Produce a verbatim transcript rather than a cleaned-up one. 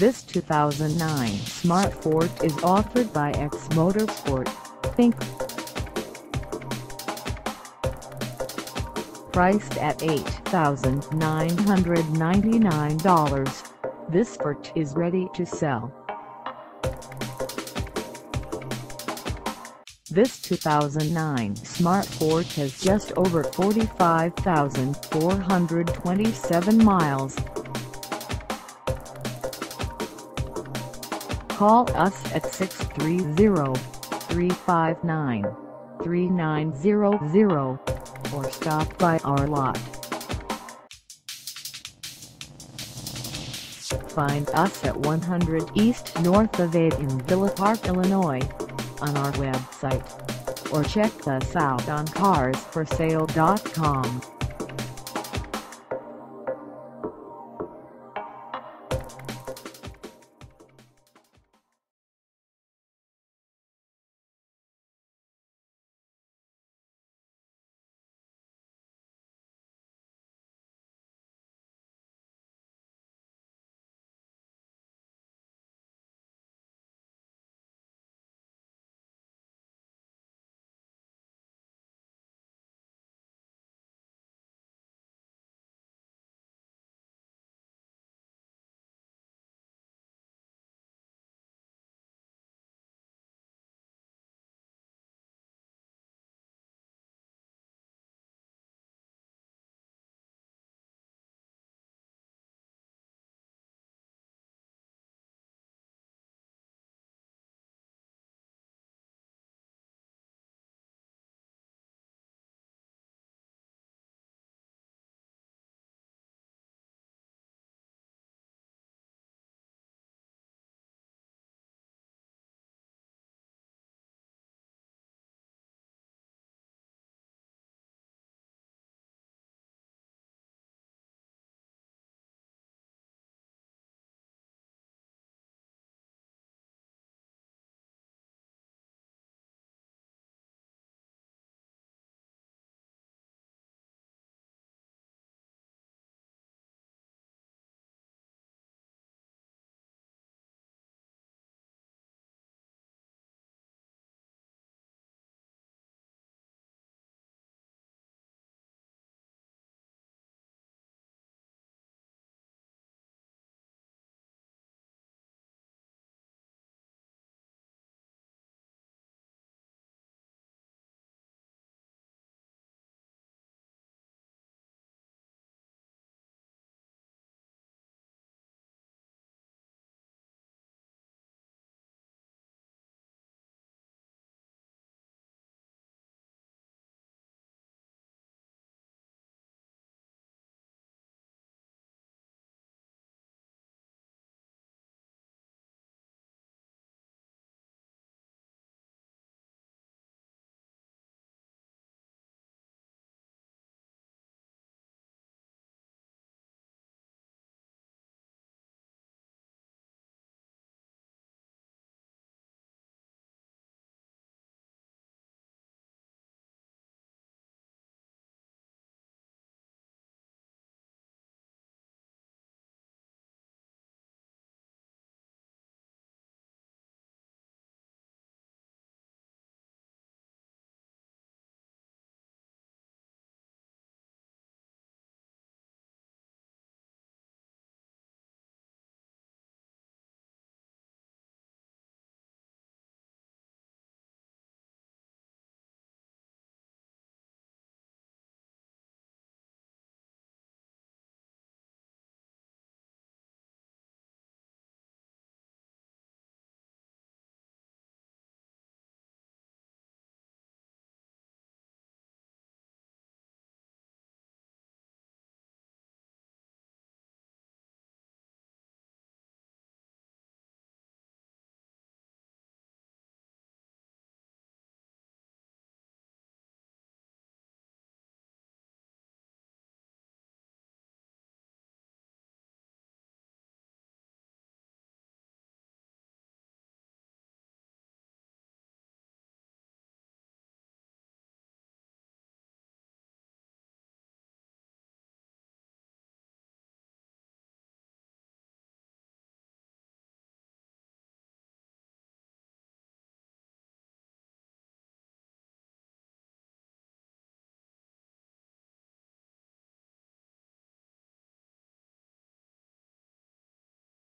This two thousand nine Smart fortwo is offered by X Motorsport, Incorporated. Priced at eight thousand nine hundred ninety-nine dollars, this fortwo is ready to sell. This two thousand nine Smart fortwo has just over forty-five thousand four hundred twenty-seven miles. Call us at six three zero, three five nine, three nine zero zero or stop by our lot. Find us at one hundred East North Avenue in Villa Park, Illinois, on our website, or check us out on cars for sale dot com.